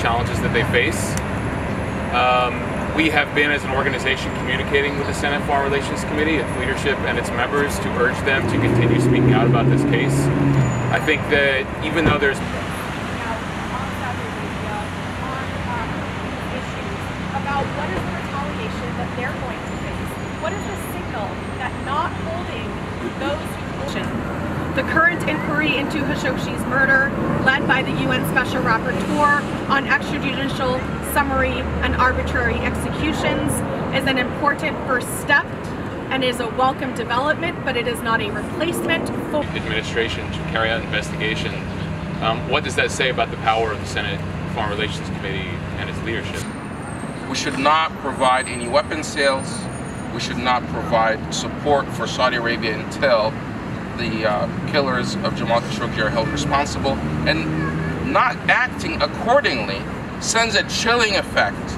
challenges that they face. We have been, as an organization, communicating with the Senate Foreign Relations Committee, its leadership, and its members to urge them to continue speaking out about this case. I think that even though there's about what is the retaliation that they're going to face, what is the signal that not holding those who... The current inquiry into Khashoggi's murder, led by the UN Special Rapporteur on extrajudicial, summary, and arbitrary executions, is an important first step and is a welcome development, but it is not a replacement for the administration to carry out investigation. What does that say about the power of the Senate Foreign Relations Committee and its leadership? We should not provide any weapon sales. We should not provide support for Saudi Arabia until the killers of Jamal Khashoggi are held responsible. And not acting accordingly sends a chilling effect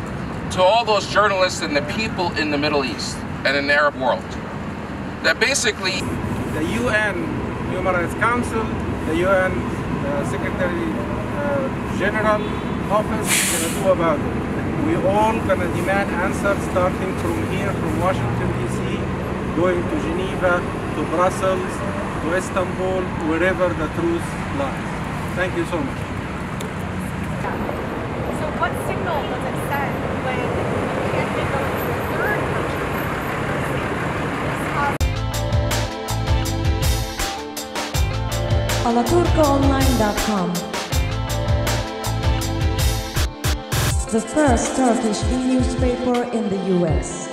to all those journalists and the people in the Middle East and in the Arab world. That basically the UN Human Rights Council, the UN Secretary General Office is going to do about it. We all gonna demand answers, starting from here, from Washington D.C., going to Geneva, to Brussels, to Istanbul, wherever the truth lies. Thank you so much. So what signal does it send when you can't get them to a third country? Alaturkaonline.com, the first Turkish newspaper in the US.